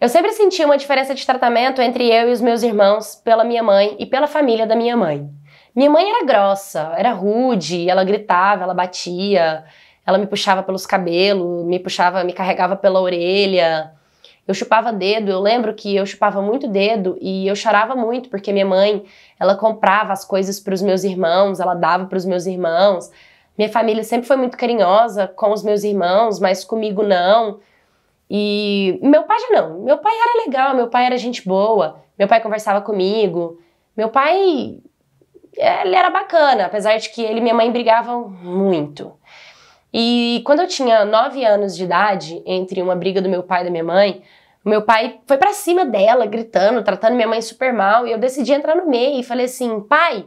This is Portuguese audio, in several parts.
Eu sempre senti uma diferença de tratamento entre eu e os meus irmãos pela minha mãe e pela família da minha mãe. Minha mãe era grossa, era rude, ela gritava, ela batia, ela me puxava pelos cabelos, me carregava pela orelha. Eu chupava dedo, eu lembro que eu chupava muito dedo e eu chorava muito porque minha mãe, ela comprava as coisas para os meus irmãos, ela dava para os meus irmãos. Minha família sempre foi muito carinhosa com os meus irmãos, mas comigo não. E meu pai já não, meu pai era legal, meu pai era gente boa, meu pai conversava comigo, meu pai, ele era bacana, apesar de que ele e minha mãe brigavam muito. E quando eu tinha 9 anos de idade, entre uma briga do meu pai e da minha mãe, o meu pai foi pra cima dela, gritando, tratando minha mãe super mal, e eu decidi entrar no meio e falei assim, pai,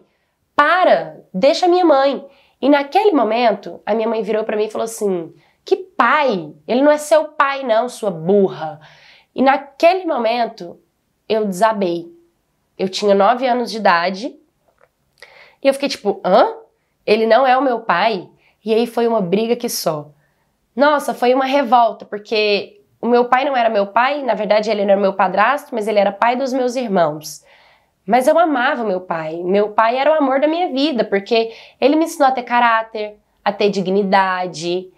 para, deixa a minha mãe. E naquele momento, a minha mãe virou pra mim e falou assim, que pai? Ele não é seu pai não, sua burra. E naquele momento, eu desabei. Eu tinha 9 anos de idade e eu fiquei tipo, hã? Ele não é o meu pai? E aí foi uma briga que só. Nossa, foi uma revolta, porque o meu pai não era meu pai, na verdade ele era meu padrasto, mas ele era pai dos meus irmãos. Mas eu amava meu pai era o amor da minha vida, porque ele me ensinou a ter caráter, a ter dignidade,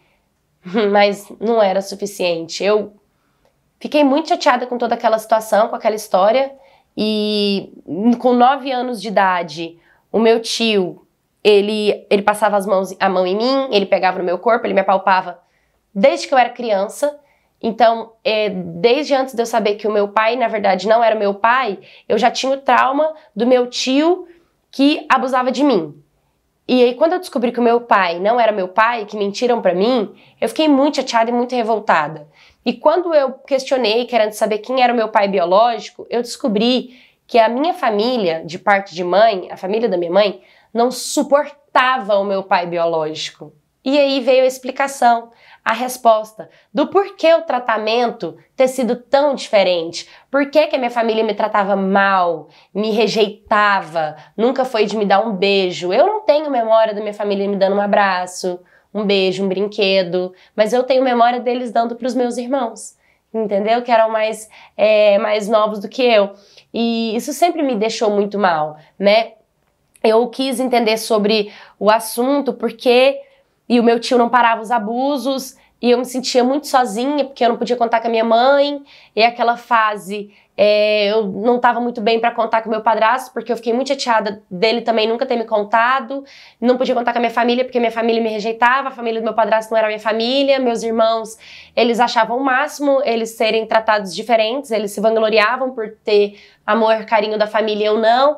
mas não era suficiente. Eu fiquei muito chateada com toda aquela situação, com aquela história. E com 9 anos de idade, o meu tio, ele passava a mão em mim, ele pegava no meu corpo, ele me apalpava desde que eu era criança. Então, desde antes de eu saber que o meu pai, na verdade, não era meu pai, eu já tinha o trauma do meu tio que abusava de mim. E aí, quando eu descobri que o meu pai não era meu pai, que mentiram pra mim, eu fiquei muito chateada e muito revoltada. E quando eu questionei, querendo saber quem era o meu pai biológico, eu descobri que a minha família, de parte de mãe, a família da minha mãe, não suportava o meu pai biológico. E aí veio a explicação, a resposta do porquê o tratamento ter sido tão diferente. Por que que a minha família me tratava mal, me rejeitava, nunca foi de me dar um beijo. Eu não tenho memória da minha família me dando um abraço, um beijo, um brinquedo, mas eu tenho memória deles dando para os meus irmãos, entendeu? Que eram mais novos do que eu. E isso sempre me deixou muito mal, né? Eu quis entender sobre o assunto porque... E o meu tio não parava os abusos, e eu me sentia muito sozinha, porque eu não podia contar com a minha mãe, e aquela fase, eu não estava muito bem para contar com o meu padrasto, porque eu fiquei muito chateada dele também nunca ter me contado, não podia contar com a minha família, porque minha família me rejeitava, a família do meu padrasto não era minha família, meus irmãos, eles achavam o máximo eles serem tratados diferentes, eles se vangloriavam por ter amor, carinho da família, eu não,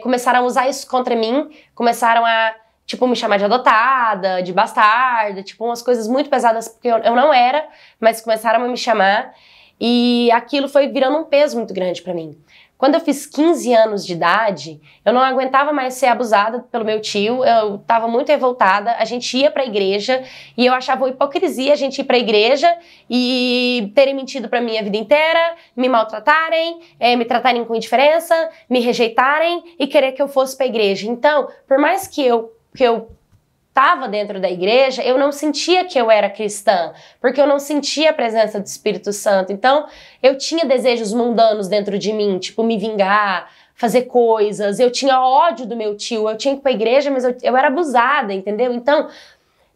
começaram a usar isso contra mim, começaram a tipo, me chamar de adotada, de bastarda, tipo, umas coisas muito pesadas, porque eu não era, mas começaram a me chamar, e aquilo foi virando um peso muito grande pra mim. Quando eu fiz 15 anos de idade, eu não aguentava mais ser abusada pelo meu tio, eu tava muito revoltada, a gente ia pra igreja, e eu achava uma hipocrisia a gente ir pra igreja e terem mentido pra mim a vida inteira, me maltratarem, me tratarem com indiferença, me rejeitarem e querer que eu fosse pra igreja. Então, por mais que eu estava dentro da igreja, eu não sentia que eu era cristã, porque eu não sentia a presença do Espírito Santo. Então, eu tinha desejos mundanos dentro de mim, tipo, me vingar, fazer coisas. Eu tinha ódio do meu tio, eu tinha que ir para a igreja, mas eu era abusada, entendeu? Então,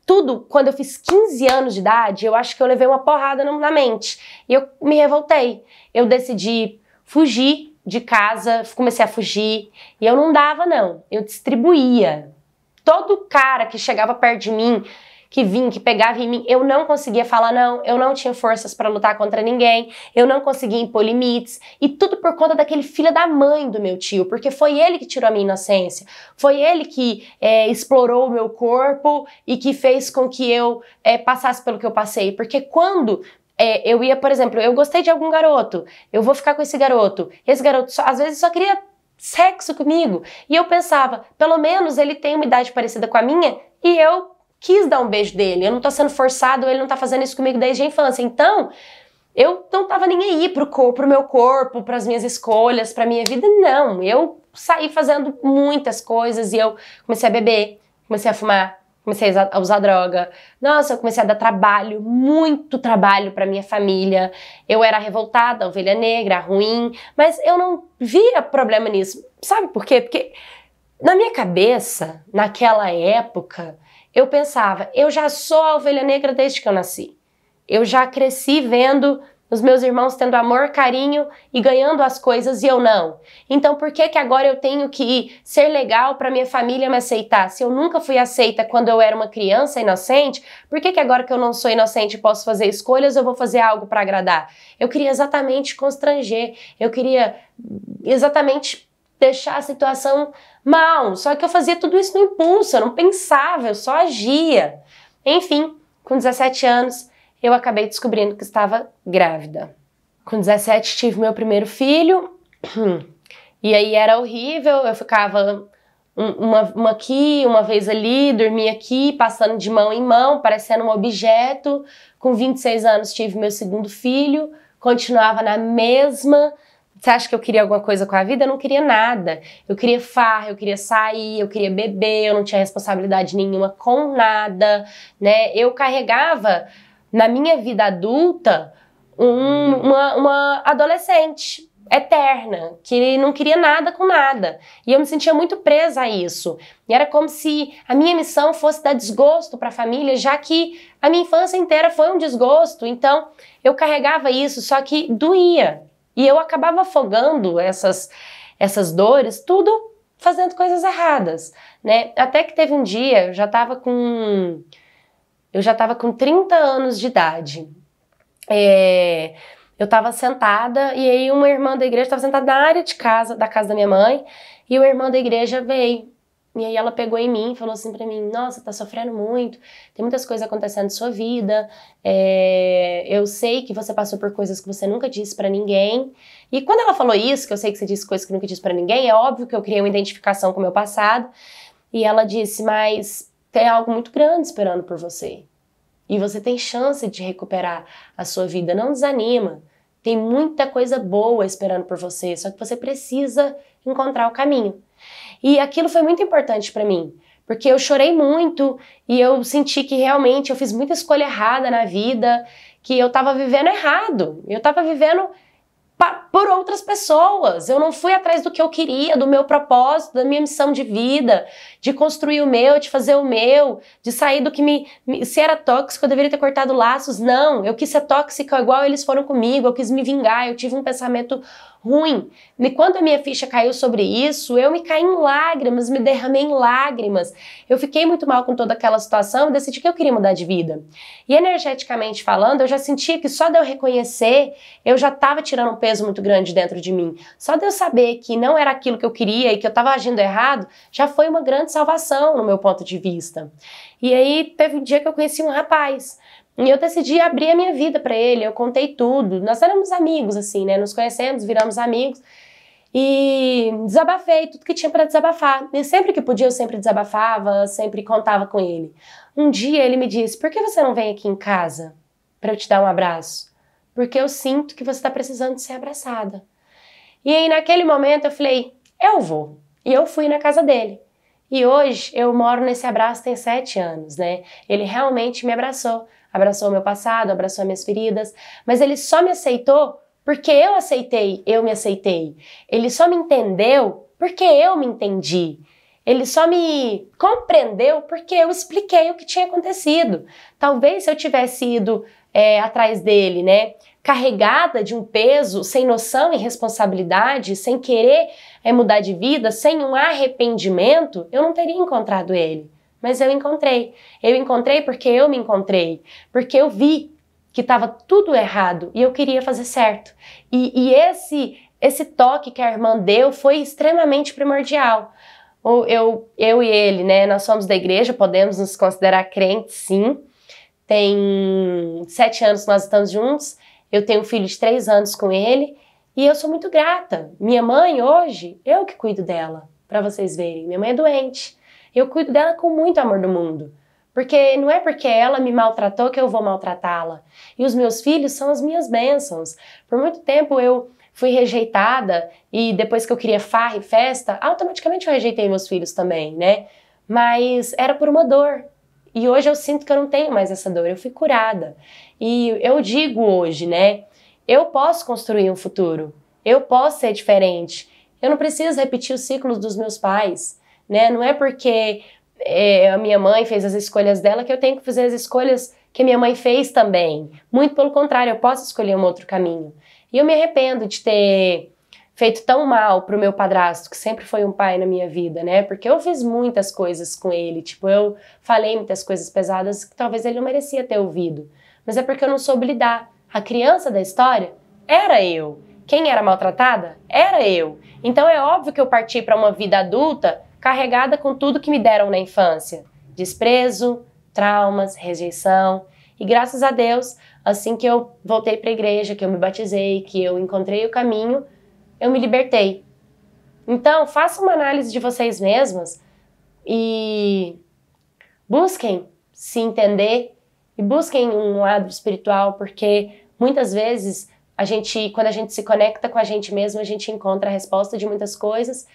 tudo, quando eu fiz 15 anos de idade, eu acho que eu levei uma porrada na mente. E eu me revoltei. Eu decidi fugir de casa, comecei a fugir. E eu não dava, não. Eu distribuía. Todo cara que chegava perto de mim, que vinha, que pegava em mim, eu não conseguia falar não, eu não tinha forças pra lutar contra ninguém, eu não conseguia impor limites, e tudo por conta daquele filho da mãe do meu tio, porque foi ele que tirou a minha inocência, foi ele que explorou o meu corpo e que fez com que eu passasse pelo que eu passei, porque quando... eu ia, por exemplo, eu gostei de algum garoto, eu vou ficar com esse garoto às vezes só queria... sexo comigo, e eu pensava, pelo menos ele tem uma idade parecida com a minha e eu quis dar um beijo dele, eu não tô sendo forçado, ele não tá fazendo isso comigo desde a infância, então eu não tava nem aí pro meu corpo, pras minhas escolhas, pra minha vida, não, eu saí fazendo muitas coisas e eu comecei a beber, comecei a fumar, comecei a usar droga. Nossa, eu comecei a dar trabalho, muito trabalho pra minha família. Eu era revoltada, ovelha negra, ruim, mas eu não via problema nisso. Sabe por quê? Porque na minha cabeça, naquela época, eu pensava, eu já sou a ovelha negra desde que eu nasci. Eu já cresci vendo os meus irmãos tendo amor, carinho e ganhando as coisas e eu não. Então por que que agora eu tenho que ser legal para minha família me aceitar? Se eu nunca fui aceita quando eu era uma criança inocente, por que que agora que eu não sou inocente e posso fazer escolhas, eu vou fazer algo para agradar? Eu queria exatamente constranger, eu queria exatamente deixar a situação mal. Só que eu fazia tudo isso no impulso, eu não pensava, eu só agia. Enfim, com 17 anos, eu acabei descobrindo que estava grávida. Com 17 tive meu primeiro filho, e aí era horrível, eu ficava uma aqui, uma vez ali, dormia aqui, passando de mão em mão, parecendo um objeto. Com 26 anos tive meu segundo filho, continuava na mesma. Você acha que eu queria alguma coisa com a vida? Eu não queria nada. Eu queria farra, eu queria sair, eu queria beber, eu não tinha responsabilidade nenhuma com nada, né? Eu carregava na minha vida adulta uma adolescente eterna, que não queria nada com nada. E eu me sentia muito presa a isso. E era como se a minha missão fosse dar desgosto para a família, já que a minha infância inteira foi um desgosto. Então eu carregava isso, só que doía. E eu acabava afogando essas dores, tudo fazendo coisas erradas, né? Até que teve um dia, eu já estava com 30 anos de idade. Eu estava sentada e aí uma irmã da igreja estava sentada na área de casa, da casa da minha mãe, e o irmão da igreja veio. E aí ela pegou em mim e falou assim pra mim, nossa, tá sofrendo muito, tem muitas coisas acontecendo na sua vida, eu sei que você passou por coisas que você nunca disse pra ninguém. E quando ela falou isso, que eu sei que você disse coisas que nunca disse pra ninguém, é óbvio que eu criei uma identificação com o meu passado. E ela disse, mas tem algo muito grande esperando por você. E você tem chance de recuperar a sua vida. Não desanima. Tem muita coisa boa esperando por você. Só que você precisa encontrar o caminho. E aquilo foi muito importante para mim. Porque eu chorei muito. E eu senti que realmente eu fiz muita escolha errada na vida. Que eu tava vivendo errado. Eu tava vivendo por outras pessoas, eu não fui atrás do que eu queria, do meu propósito, da minha missão de vida, de construir o meu, de fazer o meu, de sair do que me... Se era tóxico, eu deveria ter cortado laços, não, eu quis ser tóxica igual eles foram comigo, eu quis me vingar, eu tive um pensamento ruim. E quando a minha ficha caiu sobre isso, eu me caí em lágrimas, me derramei em lágrimas, eu fiquei muito mal com toda aquela situação e decidi que eu queria mudar de vida. E energeticamente falando, eu já sentia que só de eu reconhecer, eu já estava tirando um peso muito grande dentro de mim. Só de eu saber que não era aquilo que eu queria e que eu estava agindo errado, já foi uma grande salvação no meu ponto de vista. E aí teve um dia que eu conheci um rapaz e eu decidi abrir a minha vida para ele, eu contei tudo, nós éramos amigos assim, né, nos conhecemos, viramos amigos e desabafei tudo que tinha para desabafar. E sempre que podia eu sempre desabafava, sempre contava com ele. Um dia ele me disse, por que você não vem aqui em casa para eu te dar um abraço? Porque eu sinto que você está precisando de ser abraçada. E aí naquele momento eu falei, eu vou. E eu fui na casa dele. E hoje eu moro nesse abraço tem 7 anos, né? Ele realmente me abraçou. Abraçou o meu passado, abraçou minhas feridas. Mas ele só me aceitou porque eu me aceitei. Ele só me entendeu porque eu me entendi. Ele só me compreendeu porque eu expliquei o que tinha acontecido. Talvez se eu tivesse ido atrás dele, né, carregada de um peso, sem noção e responsabilidade, sem querer mudar de vida, sem um arrependimento, eu não teria encontrado ele. Mas eu encontrei. Eu encontrei porque eu me encontrei. Porque eu vi que estava tudo errado e eu queria fazer certo. E esse toque que a irmã deu foi extremamente primordial. Eu e ele, né, nós somos da igreja, podemos nos considerar crentes, sim. Tem 7 anos que nós estamos juntos, eu tenho um filho de 3 anos com ele e eu sou muito grata. Minha mãe hoje, eu que cuido dela, para vocês verem. Minha mãe é doente, eu cuido dela com muito amor do mundo. Porque não é porque ela me maltratou que eu vou maltratá-la. E os meus filhos são as minhas bênçãos. Por muito tempo eu fui rejeitada e depois que eu queria farra e festa, automaticamente eu rejeitei meus filhos também, né? Mas era por uma dor. E hoje eu sinto que eu não tenho mais essa dor, eu fui curada. E eu digo hoje, né? Eu posso construir um futuro, eu posso ser diferente. Eu não preciso repetir os ciclos dos meus pais, né? Não é porque a minha mãe fez as escolhas dela que eu tenho que fazer as escolhas que minha mãe fez também. Muito pelo contrário, eu posso escolher um outro caminho. E eu me arrependo de ter feito tão mal pro meu padrasto, que sempre foi um pai na minha vida, né? Porque eu fiz muitas coisas com ele, tipo, eu falei muitas coisas pesadas que talvez ele não merecia ter ouvido. Mas é porque eu não soube lidar. A criança da história era eu. Quem era maltratada era eu. Então é óbvio que eu parti para uma vida adulta carregada com tudo que me deram na infância. Desprezo, traumas, rejeição. E graças a Deus, assim que eu voltei para a igreja, que eu me batizei, que eu encontrei o caminho, eu me libertei. Então, façam uma análise de vocês mesmas e busquem se entender e busquem um lado espiritual, porque muitas vezes a gente, quando a gente se conecta com a gente mesmo, a gente encontra a resposta de muitas coisas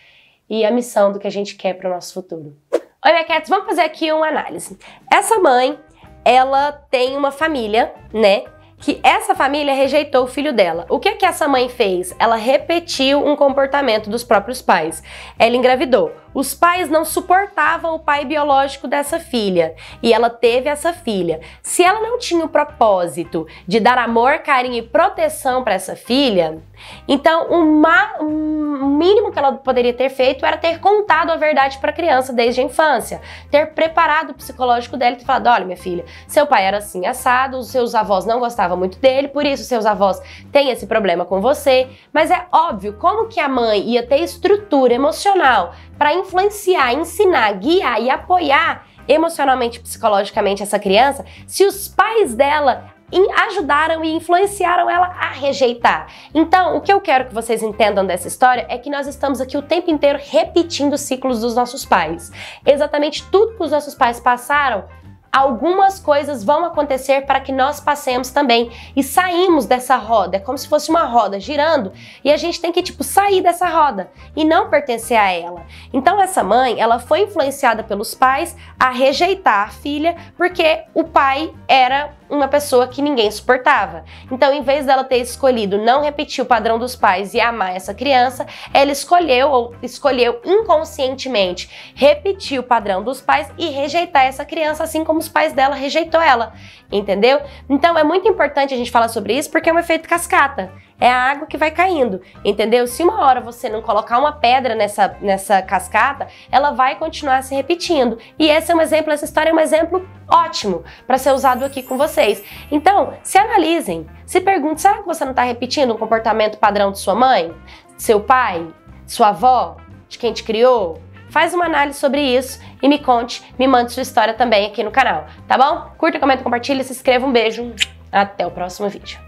e a missão do que a gente quer para o nosso futuro. Oi, minha Cats, vamos fazer aqui uma análise. Essa mãe, ela tem uma família, né? Que essa família rejeitou o filho dela. O que é que essa mãe fez? Ela repetiu um comportamento dos próprios pais. Ela engravidou. Os pais não suportavam o pai biológico dessa filha. E ela teve essa filha. Se ela não tinha o propósito de dar amor, carinho e proteção para essa filha, então o mínimo que ela poderia ter feito era ter contado a verdade para a criança desde a infância. Ter preparado o psicológico dela e ter falado, olha minha filha, seu pai era assim assado, os seus avós não gostavam muito dele, por isso seus avós têm esse problema com você. Mas é óbvio, como que a mãe ia ter estrutura emocional para influenciar, ensinar, guiar e apoiar emocionalmente e psicologicamente essa criança, se os pais dela ajudaram e influenciaram ela a rejeitar? Então, o que eu quero que vocês entendam dessa história é que nós estamos aqui o tempo inteiro repetindo os ciclos dos nossos pais. Exatamente tudo que os nossos pais passaram, algumas coisas vão acontecer para que nós passemos também e saímos dessa roda. É como se fosse uma roda girando e a gente tem que, tipo, sair dessa roda e não pertencer a ela. Então essa mãe, ela foi influenciada pelos pais a rejeitar a filha porque o pai era uma pessoa que ninguém suportava. Então, em vez dela ter escolhido não repetir o padrão dos pais e amar essa criança, ela escolheu, ou escolheu inconscientemente, repetir o padrão dos pais e rejeitar essa criança, assim como os pais dela rejeitou ela, entendeu? Então, é muito importante a gente falar sobre isso porque é um efeito cascata. É a água que vai caindo, entendeu? Se uma hora você não colocar uma pedra nessa cascata, ela vai continuar se repetindo. E esse é um exemplo, essa história é um exemplo ótimo para ser usado aqui com vocês. Então, se analisem, se perguntem, será que você não está repetindo um comportamento padrão de sua mãe, seu pai, sua avó, de quem te criou? Faz uma análise sobre isso e me conte, me mande sua história também aqui no canal, tá bom? Curta, comenta, compartilha, se inscreva, um beijo, até o próximo vídeo.